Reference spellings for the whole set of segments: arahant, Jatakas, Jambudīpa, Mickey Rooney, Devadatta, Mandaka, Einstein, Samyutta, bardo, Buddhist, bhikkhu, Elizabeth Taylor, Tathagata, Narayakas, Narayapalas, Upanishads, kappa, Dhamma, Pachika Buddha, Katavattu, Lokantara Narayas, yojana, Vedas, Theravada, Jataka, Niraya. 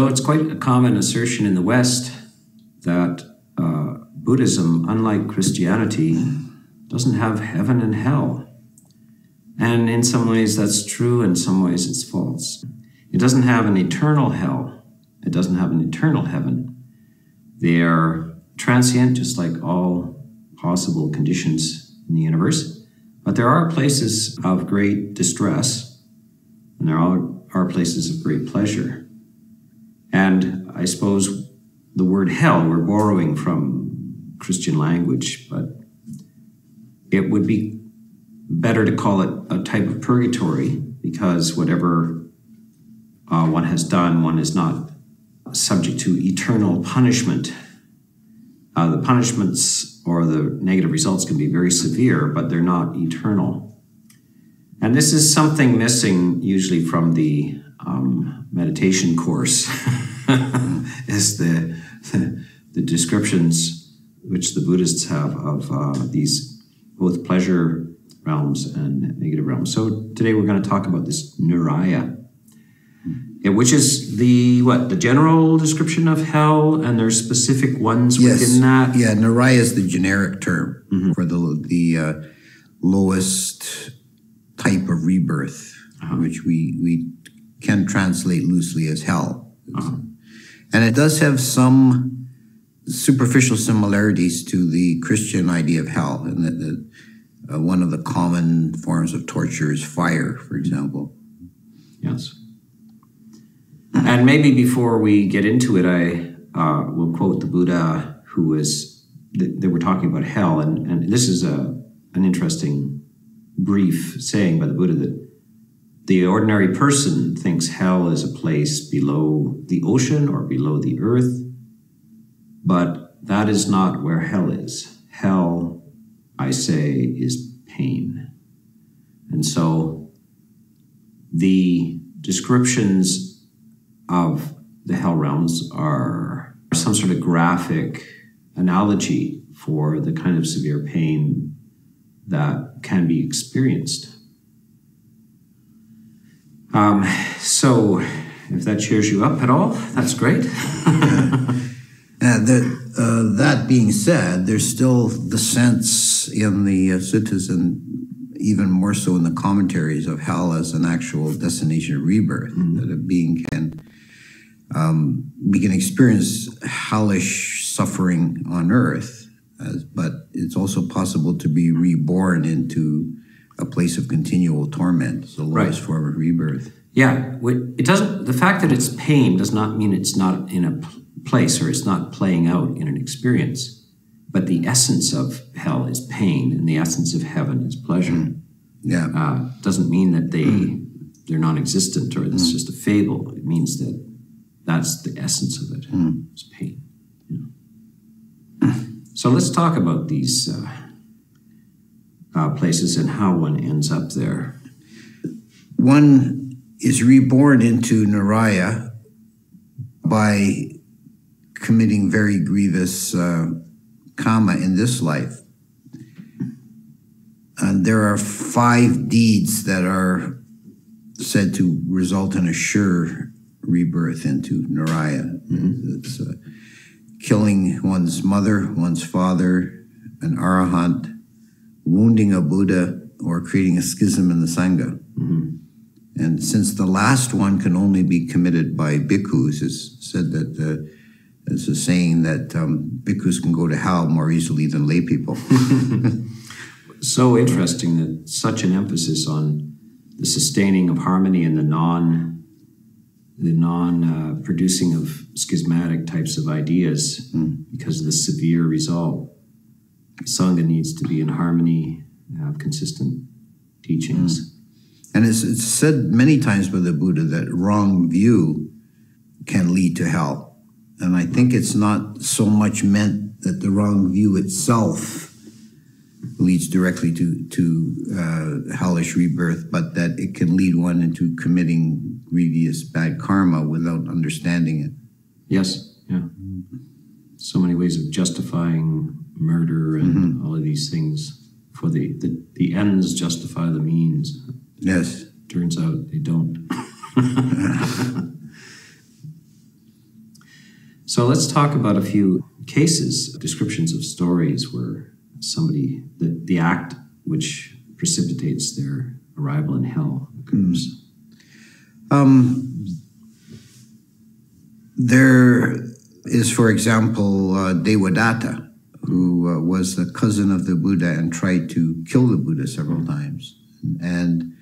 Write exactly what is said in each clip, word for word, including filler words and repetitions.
So it's quite a common assertion in the West that uh, Buddhism, unlike Christianity, doesn't have heaven and hell. And in some ways that's true, in some ways it's false. It doesn't have an eternal hell. It doesn't have an eternal heaven. They are transient, just like all possible conditions in the universe. But there are places of great distress, and there are, are places of great pleasure. And I suppose the word hell, we're borrowing from Christian language, but it would be better to call it a type of purgatory, because whatever uh, one has done, one is not subject to eternal punishment. Uh, the punishments or the negative results can be very severe, but they're not eternal. And this is something missing usually from the um, meditation course, is the, the, the descriptions which the Buddhists have of uh, these both pleasure realms and negative realms. So today we're going to talk about this Niraya, which is the what the general description of hell, and there's specific ones yes. within that. Yeah, Niraya is the generic term mm-hmm. for the the uh, lowest type of rebirth, uh-huh. which we we can translate loosely as hell, uh-huh. and it does have some superficial similarities to the Christian idea of hell, and that. that Uh, one of the common forms of torture is fire, for example. Yes. And maybe before we get into it, I uh, will quote the Buddha, who was, th they were talking about hell, and, and this is a, an interesting brief saying by the Buddha that the ordinary person thinks hell is a place below the ocean or below the earth, but that is not where hell is. Hell, I say, is pain. And so the descriptions of the hell realms are some sort of graphic analogy for the kind of severe pain that can be experienced. Um, so if that cheers you up at all, that's great. Uh, the, uh, that being said, there's still the sense in the uh, suttas, and even more so in the commentaries, of hell as an actual destination of rebirth, mm-hmm. that a being can, um, we can experience hellish suffering on earth, as, but it's also possible to be reborn into a place of continual torment, so the lowest right. form of rebirth. Yeah, it doesn't, the fact that it's pain does not mean it's not in a place, or it's not playing out in an experience, but the essence of hell is pain, and the essence of heaven is pleasure. Mm. Yeah, uh, doesn't mean that they mm. they're non-existent or that's mm. just a fable. It means that that's the essence of it. Mm. It's pain. Yeah. So let's talk about these uh, uh, places and how one ends up there. One is reborn into Niraya by committing very grievous uh, karma in this life. And there are five deeds that are said to result in a sure rebirth into Niraya. Mm-hmm. It's uh, killing one's mother, one's father, an arahant, wounding a Buddha, or creating a schism in the Sangha. Mm-hmm. And since the last one can only be committed by bhikkhus, it's said that the It's a saying that um, bhikkhus can go to hell more easily than lay people. So interesting that such an emphasis on the sustaining of harmony and the non, the non uh, producing of schismatic types of ideas mm. because of the severe result. Sangha needs to be in harmony, have consistent teachings. Mm. And it's, it's said many times by the Buddha that wrong view can lead to hell. And I think it's not so much meant that the wrong view itself leads directly to, to uh, hellish rebirth, but that it can lead one into committing grievous bad karma without understanding it. Yes, yeah. So many ways of justifying murder and mm-hmm. all of these things. For the, the, the ends justify the means. Yes. Turns out they don't. So let's talk about a few cases, descriptions of stories where somebody, the, the act which precipitates their arrival in hell occurs. Mm. Um, there is, for example, uh, Devadatta, who uh, was the cousin of the Buddha and tried to kill the Buddha several times. And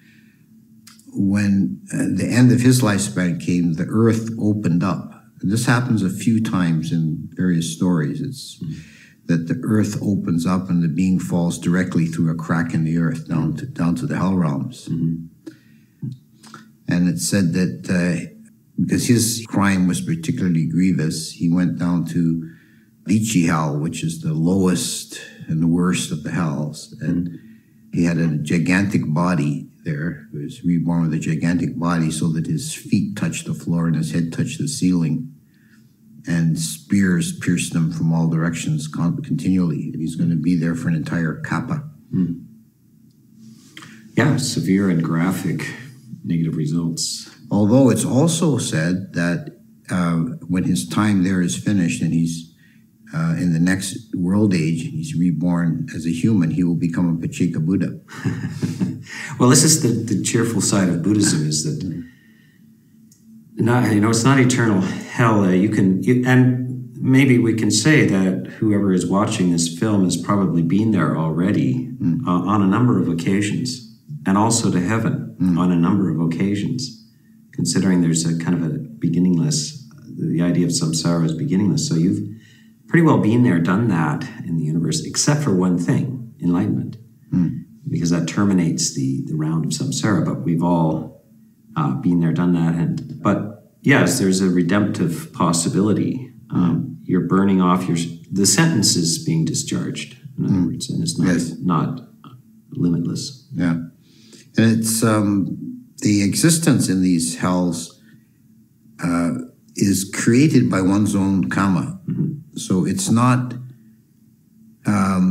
when uh, the end of his lifespan came, the earth opened up. And this happens a few times in various stories. It's mm. that the earth opens up and the being falls directly through a crack in the earth down to, down to the hell realms. Mm-hmm. And it's said that uh, because his crime was particularly grievous, he went down to Vici Hell, which is the lowest and the worst of the hells. And mm. he had a gigantic body there. He was reborn with a gigantic body so that his feet touched the floor and his head touched the ceiling. And spears pierced him from all directions continually. And he's going to be there for an entire kappa. Mm. Yeah, severe and graphic negative results. Although it's also said that uh, when his time there is finished and he's uh, in the next world age, and he's reborn as a human, he will become a Pachika Buddha. Well, this is the, the cheerful side of Buddhism, is that not, you know, it's not eternal hell. Uh, you can, you, and maybe we can say that whoever is watching this film has probably been there already mm. uh, on a number of occasions, and also to heaven mm. on a number of occasions, considering there's a kind of a beginningless, the idea of samsara is beginningless. So you've pretty well been there, done that in the universe, except for one thing, enlightenment, mm. because that terminates the, the round of samsara, but we've all Uh, being there, done that. And, but yes, there's a redemptive possibility. Um, mm. You're burning off your... The sentence is being discharged, in other mm. words, and it's not, yes. not limitless. Yeah. And it's... Um, the existence in these hells uh, is created by one's own karma. Mm-hmm. So it's not... Um,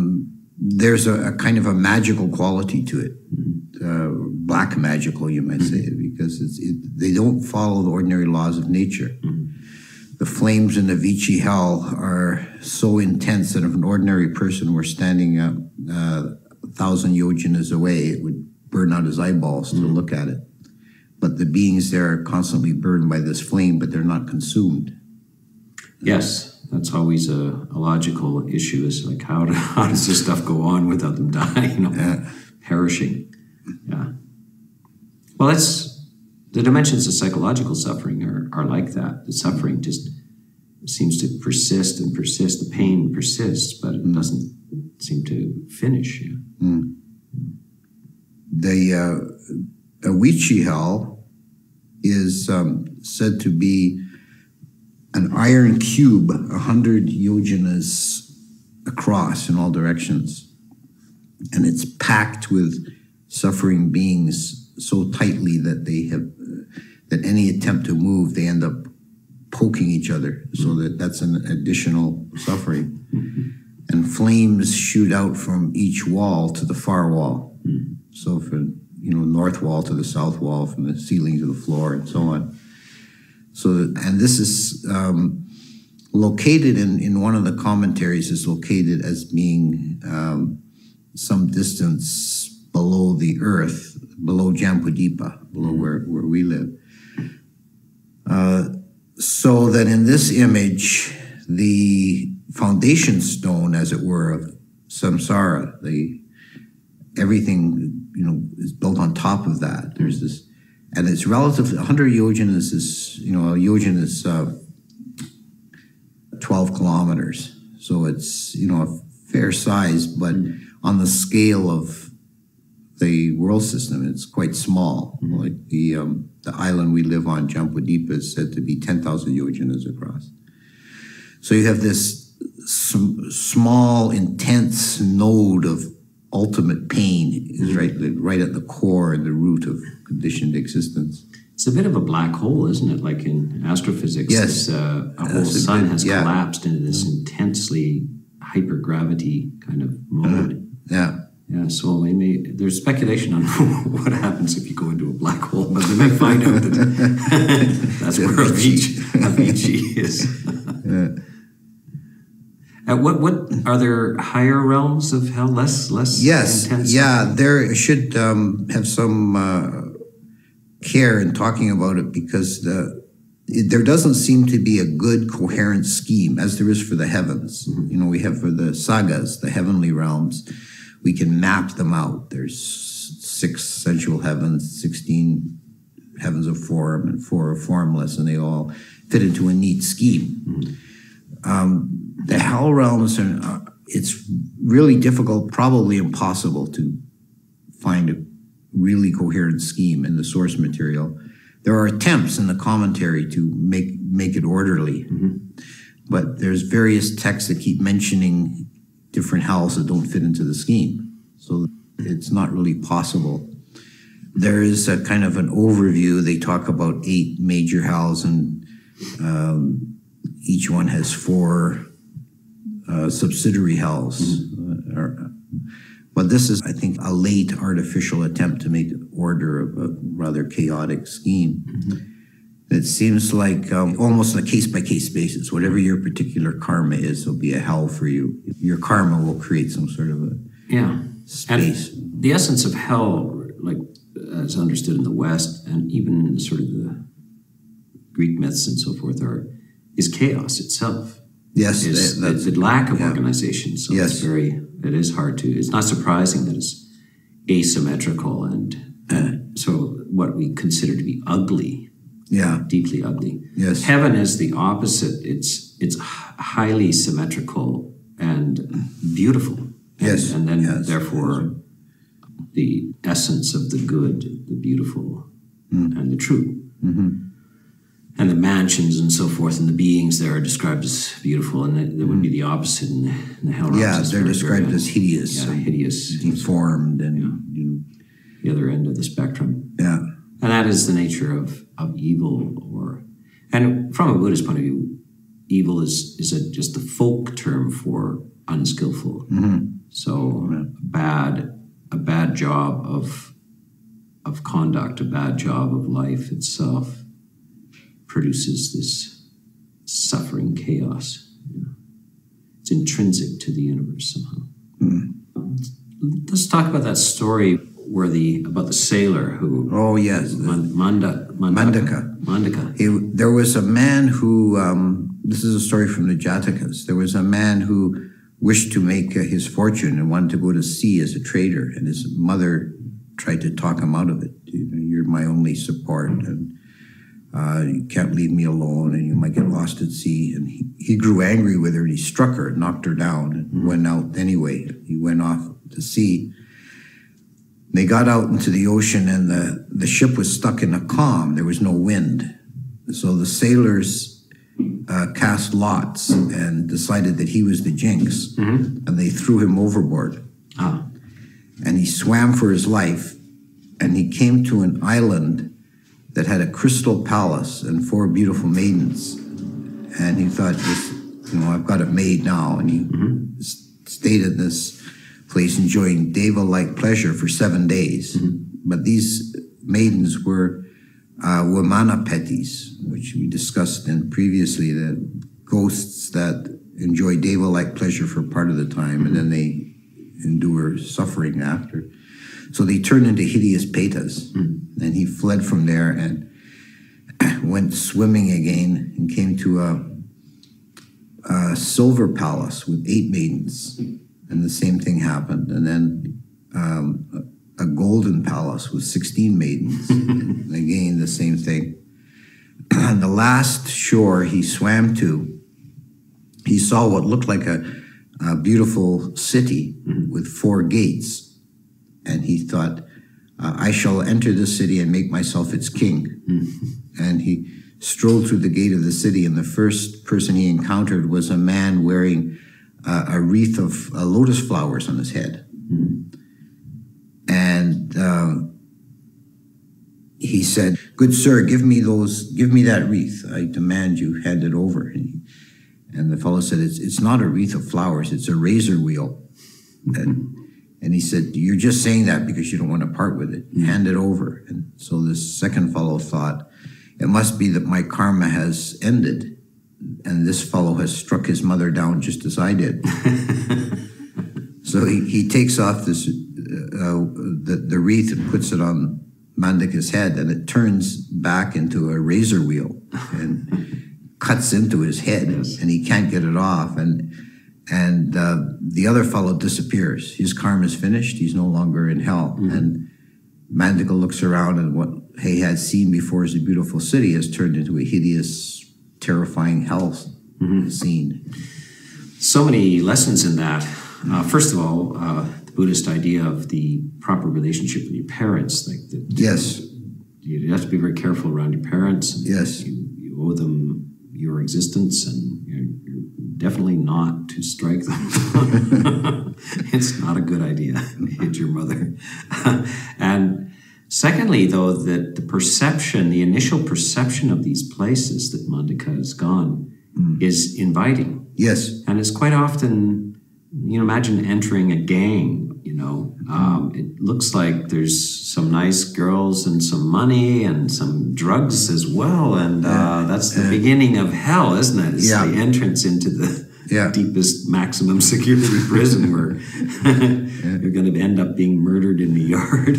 there's a, a kind of a magical quality to it. Mm-hmm. Uh, black magical, you might mm-hmm. say, because it's, it, they don't follow the ordinary laws of nature. Mm-hmm. The flames in the Vici Hell are so intense that if an ordinary person were standing up uh, a thousand yojanas away, it would burn out his eyeballs mm-hmm. to look at it. But the beings there are constantly burned by this flame, but they're not consumed. Yes. That's always a, a logical issue, is like, how, do, how does this stuff go on without them dying or yeah. perishing? Yeah. Well, that's... The dimensions of psychological suffering are, are like that. The suffering just seems to persist and persist. The pain persists, but it mm. doesn't seem to finish. Yeah. Mm. The uh, Vici Hell is um, said to be an iron cube, a hundred yojanas across in all directions. And it's packed with suffering beings so tightly that they have, uh, that any attempt to move, they end up poking each other. So that that's an additional suffering. Mm-hmm. And flames shoot out from each wall to the far wall. Mm-hmm. So from, you know, north wall to the south wall, from the ceiling to the floor and so on. So, and this is um, located in, in one of the commentaries, is located as being um, some distance below the earth, below Jambudīpa, below where, where we live. Uh, so that in this image, the foundation stone, as it were, of samsara, the everything, you know, is built on top of that. There's this. And it's relative, one hundred yojanas is, you know, a yojana is uh, twelve kilometers. So it's, you know, a fair size, but mm. on the scale of the world system, it's quite small. Mm. Like the um, the island we live on, Jambudīpa, is said to be ten thousand yojanas across. So you have this sm small, intense node of ultimate pain is right, right at the core and the root of conditioned existence. It's a bit of a black hole, isn't it? Like in astrophysics, yes. this, uh, a whole sun bit, has yeah. collapsed into this intensely hypergravity kind of mode. Uh, yeah. Yeah, so they may, there's speculation on what happens if you go into a black hole, but they may find out that that's where a Vici is. Uh, Uh, what what are there higher realms of hell? Less less yes, intense? Yeah, there should um, have some uh, care in talking about it, because the it, there doesn't seem to be a good coherent scheme as there is for the heavens. Mm-hmm. You know, we have for the sagas, the heavenly realms, we can map them out. There's six sensual heavens, sixteen heavens of form, and four are formless, and they all fit into a neat scheme. Mm-hmm. Um, The hell realms, are, uh, it's really difficult, probably impossible to find a really coherent scheme in the source material. There are attempts in the commentary to make, make it orderly, mm-hmm. but there's various texts that keep mentioning different hells that don't fit into the scheme. So it's not really possible. There is a kind of an overview. They talk about eight major hells, and um, each one has four Uh, subsidiary hells. Mm-hmm. uh, or, but this is, I think, a late artificial attempt to make order of a rather chaotic scheme. Mm-hmm. It seems like um, almost on a case-by-case basis, whatever your particular karma is will be a hell for you. Your karma will create some sort of a yeah. space. And the essence of hell, like as understood in the West, and even in sort of the Greek myths and so forth, are is chaos itself. Yes, is, that, that's, the lack of yeah. organization. So yes. it's very, it is hard to, it's not surprising that it's asymmetrical and, and so what we consider to be ugly, yeah, deeply ugly. Yes. Heaven is the opposite. It's it's highly symmetrical and beautiful. And, yes. And then yes. therefore the essence of the good, the beautiful mm. and the true. Mm-hmm. And the mansions and so forth, and the beings there are described as beautiful, and that, that would be the opposite in the, in the hell realms. Yeah, they're described as hideous, yeah, hideous, deformed, and yeah. you know, the other end of the spectrum. Yeah, and that is the nature of of evil, or and from a Buddhist point of view, evil is is a, just the folk term for unskillful. Mm-hmm. So yeah. bad, a bad job of of conduct, a bad job of life itself. Produces this suffering chaos. You know. It's intrinsic to the universe somehow. Mm-hmm. Let's talk about that story where the about the sailor who. Oh yes, Man, Manda, Mandaka. Mandaka. Mandaka. It, there was a man who. Um, this is a story from the Jatakas. There was a man who wished to make uh, his fortune and wanted to go to sea as a trader, and his mother tried to talk him out of it. You know, you're my only support, mm-hmm. and. Uh, you can't leave me alone, and you might get lost at sea. And he, he grew angry with her, and he struck her, knocked her down, and mm-hmm. went out anyway. He went off to sea. They got out into the ocean, and the, the ship was stuck in a calm. There was no wind. So the sailors uh, cast lots and decided that he was the jinx, mm-hmm. and they threw him overboard. Ah. And he swam for his life, and he came to an island that had a crystal palace and four beautiful maidens. And he thought, this, you know, I've got it made now. And he mm-hmm. stayed in this place enjoying deva-like pleasure for seven days. Mm-hmm. But these maidens were uh, Vimanapetis, which we discussed in previously, the ghosts that enjoy deva-like pleasure for part of the time, mm-hmm. and then they endure suffering after. So they turned into hideous petas, mm. and he fled from there and went swimming again and came to a, a silver palace with eight maidens, and the same thing happened. And then um, a golden palace with sixteen maidens, and again the same thing. On the last shore he swam to, he saw what looked like a, a beautiful city mm. with four gates. And he thought, uh, I shall enter this city and make myself its king. Mm-hmm. And he strolled through the gate of the city, and the first person he encountered was a man wearing uh, a wreath of uh, lotus flowers on his head. Mm-hmm. And uh, he said, good sir, give me those, give me that wreath. I demand you hand it over. And, he, and the fellow said, it's, it's not a wreath of flowers, it's a razor wheel. Mm-hmm. And, And he said, you're just saying that because you don't want to part with it. Mm. Hand it over. And so this second fellow thought, it must be that my karma has ended. and this fellow has struck his mother down just as I did. So he, he takes off this, uh, the, the wreath and puts it on Mandaka's head, and it turns back into a razor wheel and cuts into his head, yes. and he can't get it off. And and uh, the other fellow disappears. His karma is finished. He's no longer in hell. Mm-hmm. And Mandaka looks around, and what he had seen before as a beautiful city has turned into a hideous, terrifying hell mm-hmm. scene. So many lessons in that. Mm-hmm. Uh, first of all, uh, the Buddhist idea of the proper relationship with your parents. Like the, yes. You, you have to be very careful around your parents. And yes. You, you owe them your existence, and you're, you're definitely not to strike them. It's not a good idea. Hit your mother. And secondly, though, that the perception, the initial perception of these places that Mandaka has gone mm. is inviting. Yes. And it's quite often, you know, imagine entering a gang, you know. Mm. Um, it looks like there's some nice girls and some money and some drugs as well. And uh, that's the uh, beginning of hell, isn't it? It's yeah. the entrance into the yeah. deepest maximum security prison where yeah. you're going to end up being murdered in the yard.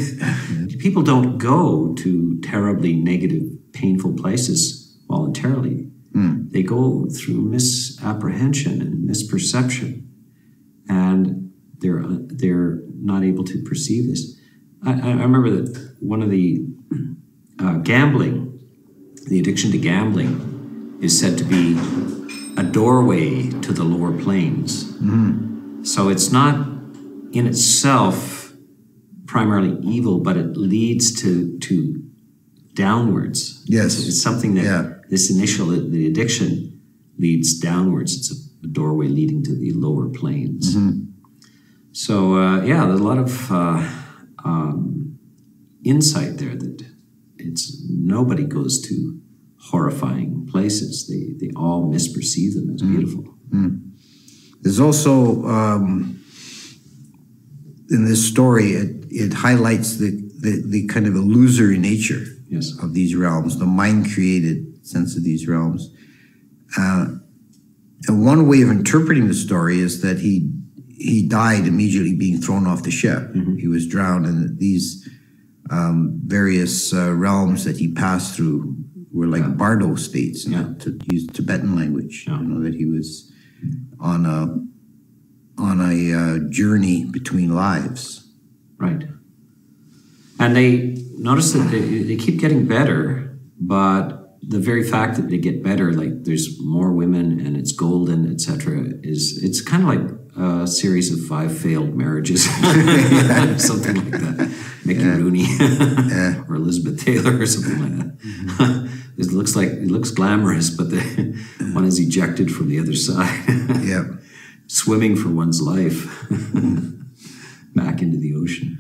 People don't go to terribly negative, painful places voluntarily. Mm. They go through misapprehension and misperception, and they're they're not able to perceive this. I, I remember that one of the uh, gambling, the addiction to gambling, is said to be a doorway to the lower planes. Mm. So it's not in itself primarily evil, but it leads to to downwards. Yes. It's, it's something that yeah. this initial, the addiction leads downwards. It's a doorway leading to the lower planes. Mm-hmm. So, uh, yeah, there's a lot of uh, um, insight there that it's nobody goes to horrifying places. They, they all misperceive them as mm-hmm. beautiful. Mm-hmm. There's also, um, in this story, it It highlights the, the, the kind of illusory nature yes. of these realms, the mind-created sense of these realms. Uh, and one way of interpreting the story is that he he died immediately being thrown off the ship. Mm-hmm. He was drowned, and these um, various uh, realms that he passed through were like yeah. bardo states, yeah. know, to use Tibetan language, yeah. you know, that he was on a, on a uh, journey between lives. Right. And they notice that they, they keep getting better, but the very fact that they get better, like there's more women and it's golden, et cetera, is it's kind of like a series of five failed marriages, something like that. Mickey yeah. Rooney yeah. or Elizabeth Taylor or something like that. Mm-hmm. It looks like it looks glamorous, but the one is ejected from the other side. yeah, swimming for one's life. Back into the ocein.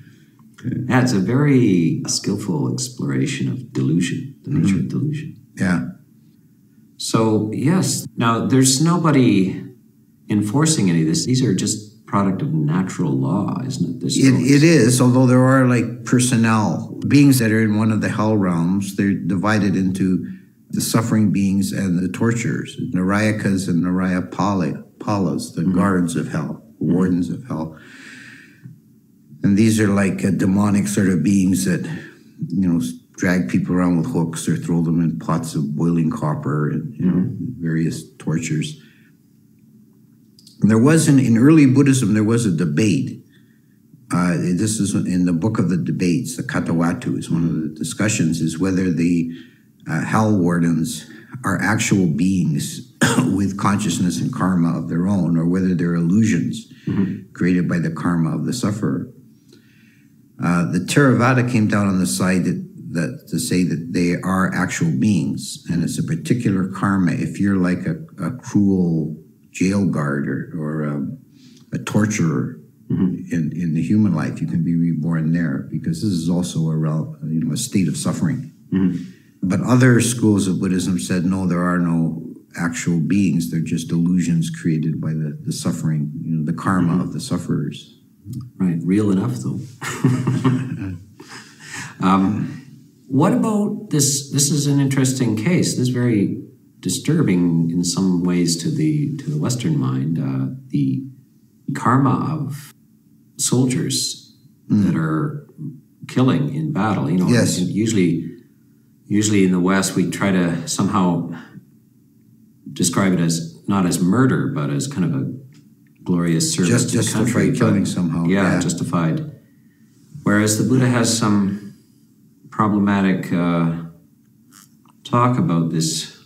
Okay. Yeah, it's a very skillful exploration of delusion, the nature mm-hmm. of delusion. Yeah. So, yes. Now, there's nobody enforcing any of this. These are just product of natural law, isn't it? This it, it is, although there are like personnel beings that are in one of the hell realms. They're divided into the suffering beings and the torturers, Narayakas and Narayapalas, the mm-hmm. guards of hell, mm-hmm. wardens of hell. And these are like uh, demonic sort of beings that, you know, drag people around with hooks or throw them in pots of boiling copper and, you know, mm-hmm. various tortures. And there was, in, in early Buddhism, there was a debate. Uh, this is in the book of the debates, the Katavattu, is one of the discussions, is whether the uh, hell wardens are actual beings with consciousness and karma of their own, or whether they're illusions mm-hmm. created by the karma of the sufferer. Uh, the Theravada came down on the side that, that to say that they are actual beings, and it's a particular karma. If you're like a, a cruel jail guard or, or um, a torturer mm-hmm. in, in the human life, you can be reborn there, because this is also a, you know, a state of suffering. Mm-hmm. But other schools of Buddhism said, no, there are no actual beings. They're just illusions created by the, the suffering, you know, the karma mm-hmm. of the sufferers. Right, real enough though. um, what about this? This is an interesting case. This is very disturbing in some ways to the to the Western mind. Uh, the karma of soldiers mm. that are killing in battle. You know, yes. usually, usually in the West we try to somehow describe it as not as murder, but as kind of a glorious service Just, to the justified country. Justified killing somehow. Yeah, yeah, justified. Whereas the Buddha has some problematic uh, talk about this,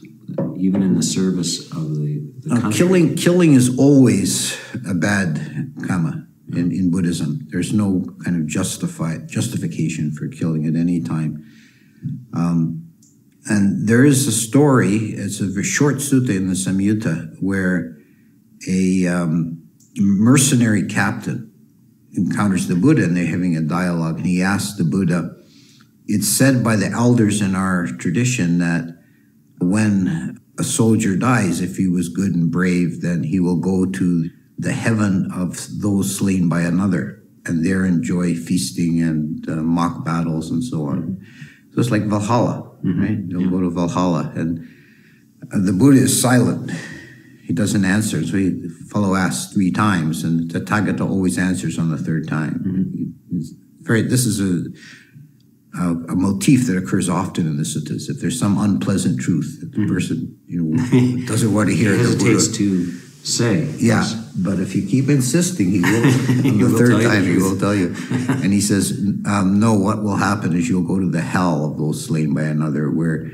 even in the service of the, the country. Killing, killing is always a bad karma yeah. in, in Buddhism. There's no kind of justified justification for killing at any time. Um, and there is a story, it's a very short sutta in the Samyutta, where a um, mercenary captain encounters the Buddha and they're having a dialogue, and he asks the Buddha, it's said by the elders in our tradition that when a soldier dies, if he was good and brave, then he will go to the heaven of those slain by another and there enjoy feasting and uh, mock battles and so on. So it's like Valhalla, mm-hmm. right? They'll yeah. go to Valhalla, and the Buddha is silent. He doesn't answer. So he fellow asks three times, and the Tathagata always answers on the third time. Mm-hmm. It's very, this is a, a, a motif that occurs often in the suttas. If there's some unpleasant truth that the mm-hmm. person you know doesn't want to hear, he hesitates the Buddha, to say. Yeah, but if you keep insisting, he will. On he the will third time, he will tell you. And he says, um, "No, what will happen is you'll go to the hell of those slain by another, where."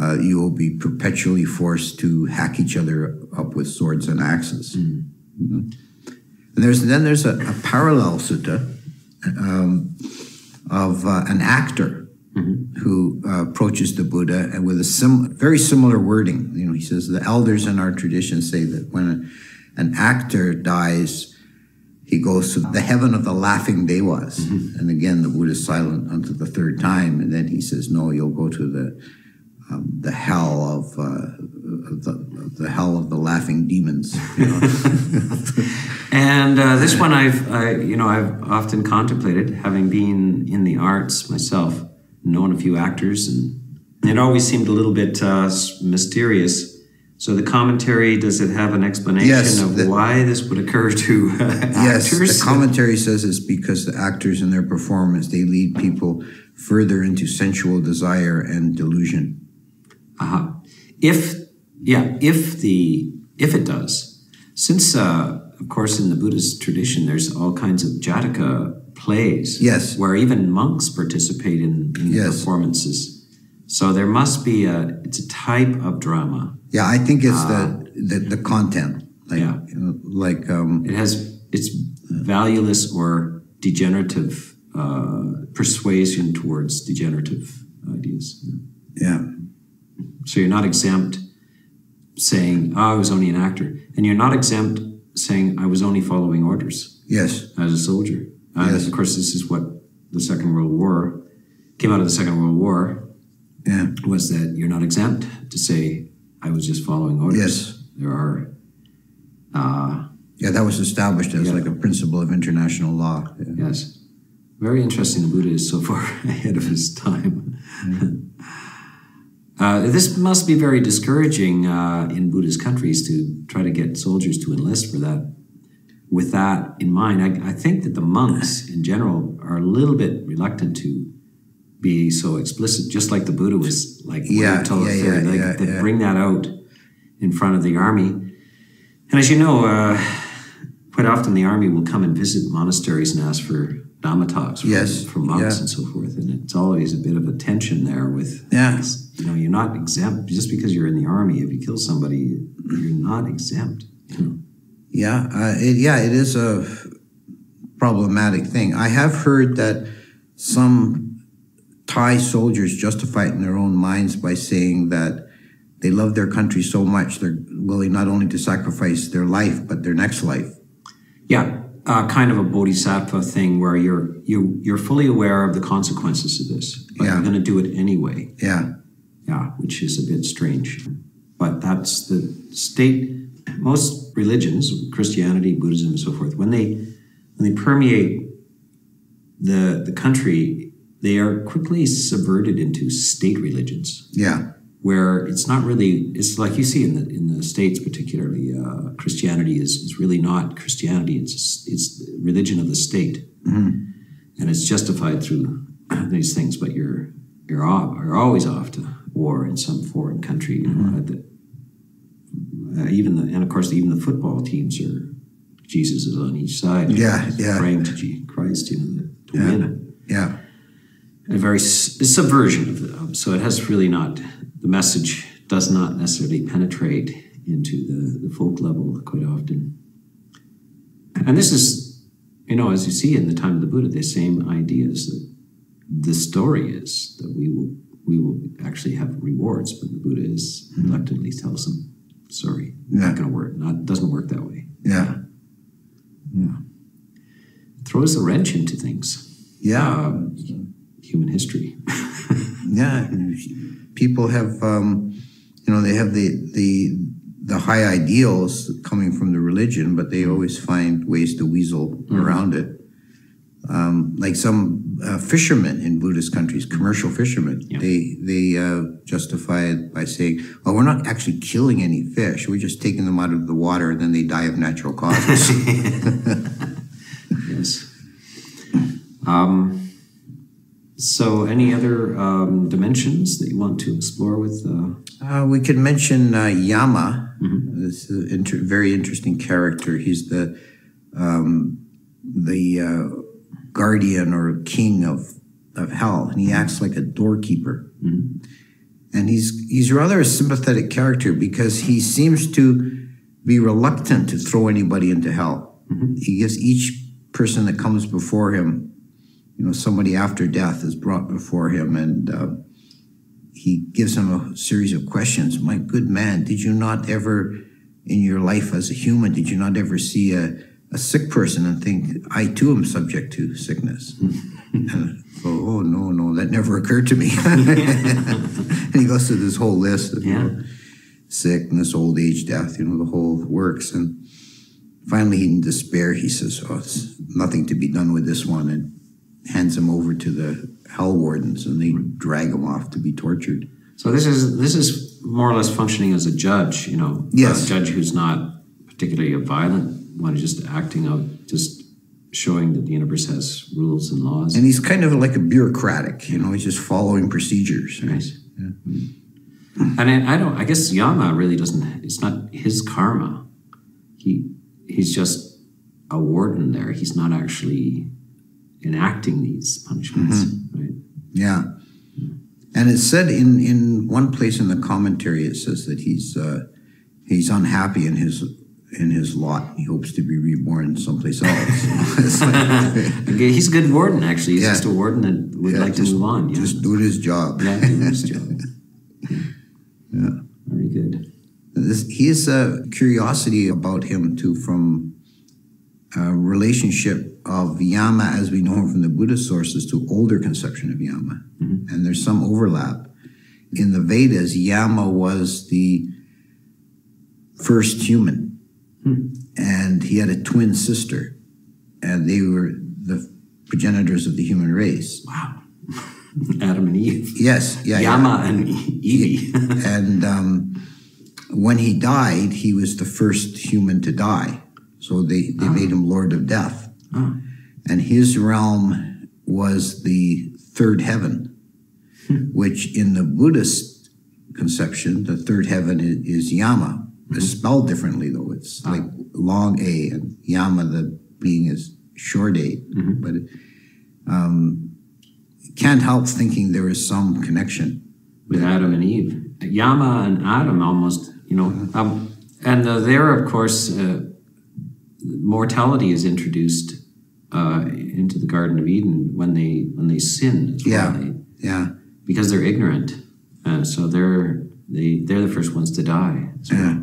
Uh, you will be perpetually forced to hack each other up with swords and axes. Mm. Mm-hmm. And there's then there's a, a parallel sutta um, of uh, an actor mm-hmm. who uh, approaches the Buddha and with a sim very similar wording. You know, he says the elders in our tradition say that when a, an actor dies, he goes to the heaven of the laughing devas. Mm-hmm. And again, the Buddha is silent until the third time, and then he says, "No, you'll go to the." Um, the hell of uh, the, the hell of the laughing demons, you know? And uh, this one I've I, you know I've often contemplated, having been in the arts myself, known a few actors, and it always seemed a little bit uh, mysterious. So the commentary, does it have an explanation yes, of the, why this would occur to uh, yes, actors? Yes, the commentary says it's because the actors in their performance, they lead people further into sensual desire and delusion. Uh-huh. If, yeah, if the, if it does, since, uh, of course, in the Buddhist tradition, there's all kinds of Jataka plays yes. where even monks participate in, in yes. performances. So there must be a, it's a type of drama. Yeah, I think it's uh, the, the, the content. Like, yeah. You know, like, um. It has, it's valueless or degenerative, uh, persuasion towards degenerative ideas. Yeah. So you're not exempt saying, oh, I was only an actor. And you're not exempt saying, I was only following orders. Yes. As a soldier. Uh, yes. Of course, this is what the Second World War, came out of the Second World War, yeah. was that you're not exempt to say, I was just following orders. Yes. There are... Uh, yeah, that was established as yeah. like a principle of international law. Yeah. Yes. Very interesting the Buddha is so far ahead of his time. Yeah. Uh, this must be very discouraging uh, in Buddhist countries to try to get soldiers to enlist for that. With that in mind, I, I think that the monks in general are a little bit reluctant to be so explicit, just like the Buddha was like, yeah, yeah, yeah, yeah, like yeah, yeah. bring that out in front of the army. And as you know, uh, quite often the army will come and visit monasteries and ask for Dhamma talks from, yes. from monks yeah. and so forth. And it's always a bit of a tension there with, yeah. you know, you're not exempt. Just because you're in the army, if you kill somebody, you're not exempt. Yeah, uh, it, yeah, it is a problematic thing. I have heard that some Thai soldiers justify it in their own minds by saying that they love their country so much, they're willing not only to sacrifice their life, but their next life. Yeah. Uh, kind of a bodhisattva thing where you're you you're fully aware of the consequences of this, but yeah. you're going to do it anyway. Yeah, yeah, which is a bit strange, but that's the state. Most religions, Christianity, Buddhism, and so forth, when they when they permeate the the country, they are quickly subverted into state religions. Yeah, where it's not really, it's like you see in the in the States particularly, uh, Christianity is, is really not Christianity, it's it's religion of the state. Mm-hmm. And it's justified through these things, but you're you're off, you're always off to war in some foreign country. You know, mm-hmm. the, uh, even the and of course even the football teams are Jesus is on each side. Yeah, yeah. Praying to Christ, you know, to yeah. win. Yeah. A very it's subversion of the um, so it has really not the message does not necessarily penetrate into the, the folk level quite often. And this is. You know, as you see in the time of the Buddha, the same ideas that the story is that we will we will actually have rewards, but the Buddha is mm-hmm. reluctantly tells them, sorry, yeah. not gonna work. Not doesn't work that way. Yeah. Yeah. It throws a wrench into things. Yeah. Um, human history. Yeah. People have um, you know, they have the the the high ideals coming from the religion, but they always find ways to weasel mm-hmm. around it. Um, like some uh, fishermen in Buddhist countries, commercial fishermen, yeah. they they uh, justify it by saying, "Oh, we're not actually killing any fish; we're just taking them out of the water, and then they die of natural causes." Yes. Um, so, any other um, dimensions that you want to explore with? Uh, uh, we could mention uh, Yama. Mm-hmm. This is a inter very interesting character. He's the um, the uh, guardian or king of of hell, and he acts like a doorkeeper. Mm-hmm. And he's he's rather a sympathetic character because he seems to be reluctant to throw anybody into hell. Mm-hmm. He gives each person that comes before him, you know, somebody after death is brought before him, and. Uh, He gives him a series of questions. My good man, did you not ever, in your life as a human, did you not ever see a, a sick person and think, I too am subject to sickness? And I go, oh, no, no, that never occurred to me. And he goes through this whole list of yeah. you know, sickness, old age, death, you know, the whole works. And finally, in despair, he says, oh, it's nothing to be done with this one, and hands him over to the hell wardens, and they drag them off to be tortured. So this is this is more or less functioning as a judge, you know, yes. a judge who's not particularly a violent one, just acting out, just showing that the universe has rules and laws. And he's kind of like a bureaucratic, you know, he's just following procedures. Right. Yeah. And I don't. I guess Yama really doesn't. It's not his karma. He he's just a warden there. He's not actually enacting these punishments. Mm-hmm. Right? Yeah. And it's said in, in one place in the commentary, it says that he's uh, he's unhappy in his in his lot. He hopes to be reborn someplace else. Like, okay, he's a good warden, actually. He's yeah. just a warden that would yeah, like just, to move on. Yeah. Just doing his job. Yeah, doing his job. Yeah. Very good. This, he has a curiosity about him, too, from a relationship of Yama as we know him from the Buddhist sources to older conception of Yama. Mm-hmm. And there's some overlap. In the Vedas, Yama was the first human. Mm-hmm. And he had a twin sister. And they were the progenitors of the human race. Wow. Adam and Eve. Yes. Yeah, Yama yeah. and Eve. And um, when he died, he was the first human to die. So they, they oh. made him Lord of Death. Oh. And his realm was the third heaven, hmm. which in the Buddhist conception, the third heaven is, is Yama. Mm-hmm. It's spelled differently, though. It's oh. like long A, and Yama, the being, is short A. Mm-hmm. But it, um, can't help thinking there is some connection. With that, Adam and Eve. Yama and Adam almost, you know. Uh-huh. um, and uh, there, of course, uh, mortality is introduced Uh, into the Garden of Eden when they when they sin, as yeah, well. They, yeah, because they're ignorant, uh, so they're they they're the first ones to die. So. Yeah.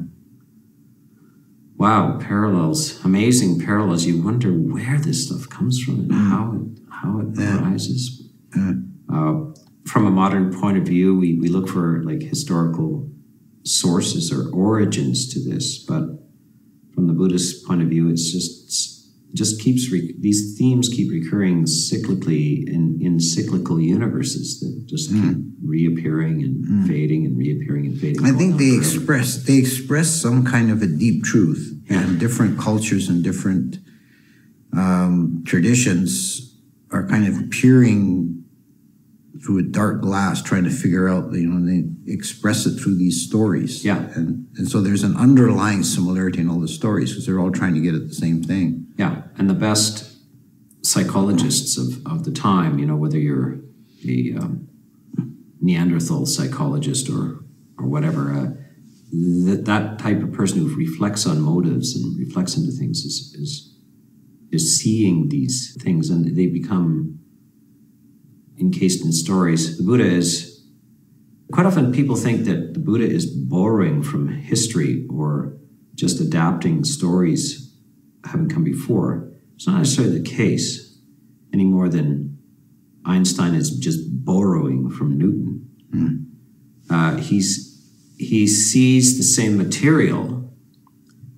Wow, parallels, amazing parallels. You wonder where this stuff comes from and how it how it yeah. arises. Yeah. Uh, from a modern point of view, we we look for like historical sources or origins to this, but from the Buddhist point of view, it's just. It's, just keeps, re these themes keep recurring cyclically in, in cyclical universes that just mm. keep reappearing and mm. fading and reappearing and fading. I think they express they express some kind of a deep truth, yeah. and different cultures and different um, traditions are kind of peering through a dark glass, trying to figure out, you know, and they express it through these stories. Yeah. And, and so there's an underlying similarity in all the stories because they're all trying to get at the same thing. Yeah. And the best psychologists of, of the time, you know, whether you're a um, Neanderthal psychologist or, or whatever, uh, that, that type of person who reflects on motives and reflects into things is, is, is seeing these things, and they become encased in stories. The Buddha is, quite often people think that the Buddha is borrowing from history or just adapting stories having come before. It's not necessarily the case any more than Einstein is just borrowing from Newton. Mm. Uh, he's he sees the same material,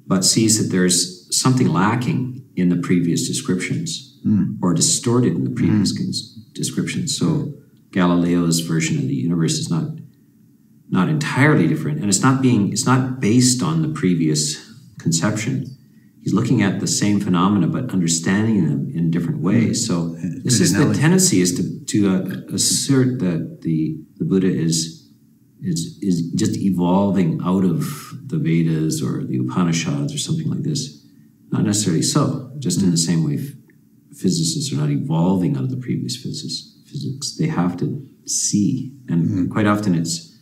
but sees that there's something lacking in the previous descriptions, mm. or distorted in the previous mm. description. So Galileo's version of the universe is not not entirely different, and it's not being it's not based on the previous conception. He's looking at the same phenomena but understanding them in different ways. So this is the tendency is to to uh, assert that the the Buddha is is is just evolving out of the Vedas or the Upanishads or something like this. Not necessarily so. Just mm. in the same way physicists are not evolving out of the previous physics. They have to see. And mm-hmm. quite often it's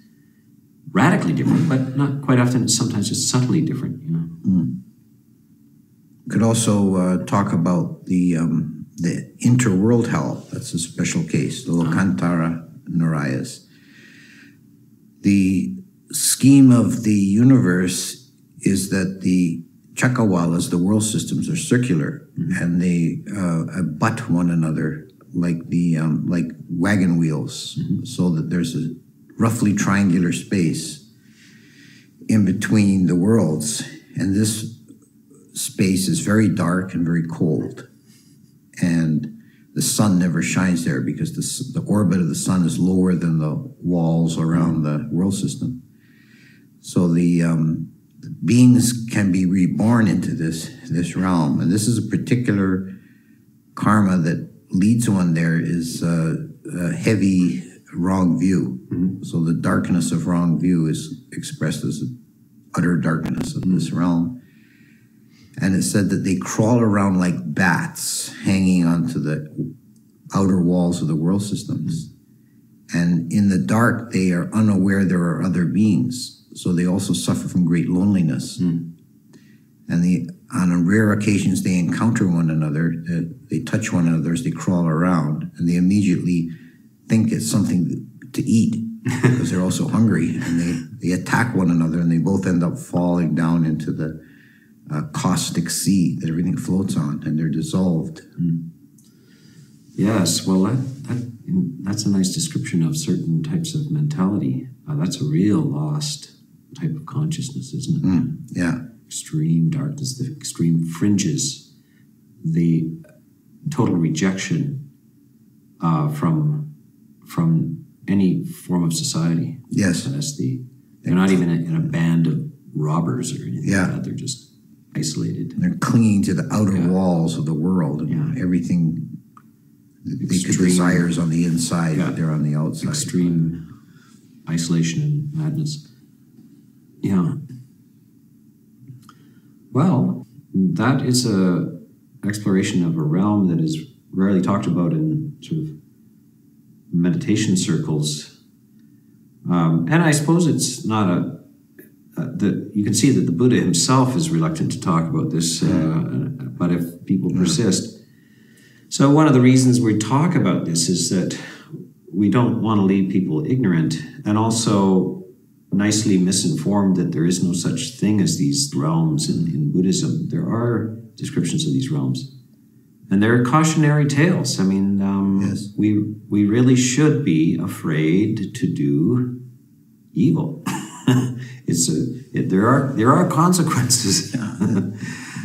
radically different, but not quite often. It's sometimes just subtly different, you know. Mm. Could also uh, talk about the um, the interworld hell. That's a special case, the Lokantara Narayas. The scheme of the universe is that the Chakawalas, the world systems, are circular, mm-hmm. and they uh, abut one another like the um, like wagon wheels, mm-hmm. so that there's a roughly triangular space in between the worlds, and this space is very dark and very cold, and the sun never shines there because the, the orbit of the sun is lower than the walls around mm-hmm. the world system. So the um, beings can be reborn into this this realm, and this is a particular karma that leads one there is uh, a heavy wrong view. Mm-hmm. So the darkness of wrong view is expressed as utter darkness of mm-hmm. this realm, and it said that they crawl around like bats hanging onto the outer walls of the world systems, mm-hmm. and in the dark they are unaware there are other beings. So they also suffer from great loneliness. Mm. And the, on rare occasions, they encounter one another, uh, they touch one another as they crawl around, and they immediately think it's something to eat because they're also hungry, and they, they attack one another, and they both end up falling down into the uh, caustic sea that everything floats on, and they're dissolved. Mm. Yes, well, that, that, that's a nice description of certain types of mentality. Uh, that's a real lost type of consciousness, isn't it? Mm, yeah. Extreme darkness, the extreme fringes, the total rejection uh, from from any form of society. Yes. So that's the, they're not even in a band of robbers or anything yeah. like that. They're just isolated. And they're clinging to the outer yeah. walls of the world. And yeah. everything they extreme, could desire is on the inside, yeah. but they're on the outside. Extreme isolation and madness. Yeah. Well, that is a exploration of a realm that is rarely talked about in sort of meditation circles, um, and I suppose it's not a. Uh, the, you can see that the Buddha himself is reluctant to talk about this, uh, mm. but if people mm. persist, so one of the reasons we talk about this is that we don't want to leave people ignorant and also nicely misinformed that there is no such thing as these realms in, in Buddhism. There are descriptions of these realms, and they're cautionary tales. I mean, um, yes. we we really should be afraid to do evil. it's a it, there are there are consequences.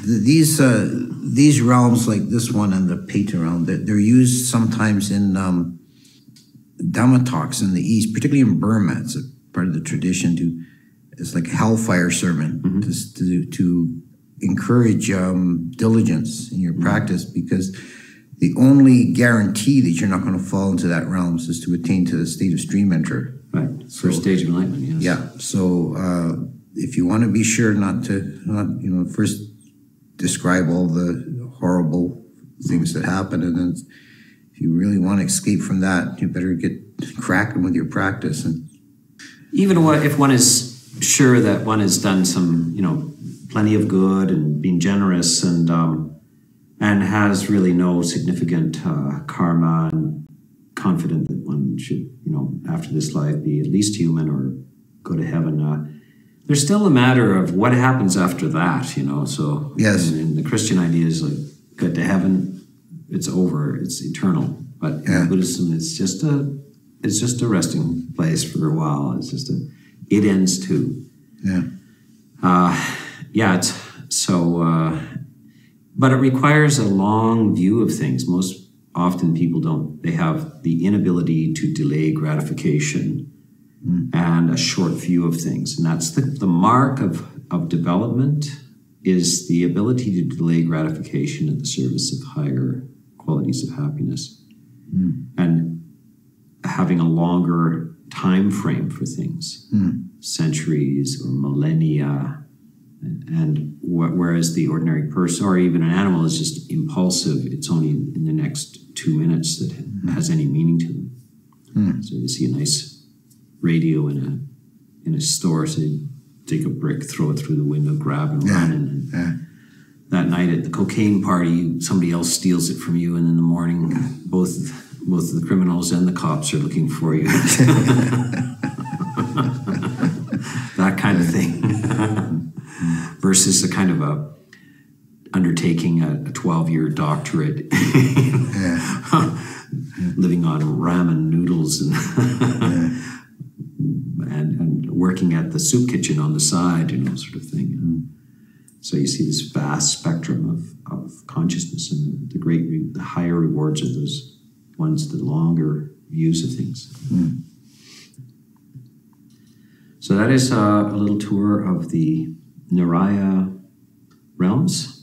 These uh, these realms, like this one and the Peta realm, that they're, they're used sometimes in. Um, Dhamma talks in the East, particularly in Burma, it's a part of the tradition to, it's like a hellfire sermon, mm-hmm. to, to, to encourage um, diligence in your mm-hmm. practice, because the only guarantee that you're not going to fall into that realm is to attain to the state of stream enterer. Right, so, first stage of enlightenment, yes. Yeah, so uh, if you want to be sure not to, not you know, first describe all the horrible things that happen, and then if you really want to escape from that, you better get cracking with your practice. And even if one is sure that one has done some, you know, plenty of good and being generous and um, and has really no significant uh, karma, and confident that one should, you know, after this life be at least human or go to heaven, uh, there's still a matter of what happens after that, you know. So yes, and, and the Christian idea is like, get to heaven, it's over, it's eternal. But yeah. in Buddhism, it's just a, it's just a resting place for a while. It's just a, it ends too. Yeah, uh, yeah. It's so, uh, but it requires a long view of things. Most often, people don't. They have the inability to delay gratification mm. and a short view of things, and that's the the mark of of development. Is the ability to delay gratification at the service of higher qualities of happiness mm. and having a longer time frame for things, mm. centuries or millennia. And wh whereas the ordinary person or even an animal is just impulsive, it's only in the next two minutes that it mm. has any meaning to them. Mm. So they see a nice radio in a, in a store, so they take a brick, throw it through the window, grab and yeah, run. And yeah. that night at the cocaine party, somebody else steals it from you, and in the morning, both both the criminals and the cops are looking for you. That kind of thing. Versus the kind of a undertaking a twelve-year doctorate, living on ramen noodles and. yeah. And, and working at the soup kitchen on the side, you know, sort of thing. Mm. So you see this vast spectrum of, of consciousness, and the great, re the higher rewards are those ones, the longer views of things. Mm. So that is uh, a little tour of the Naraya realms.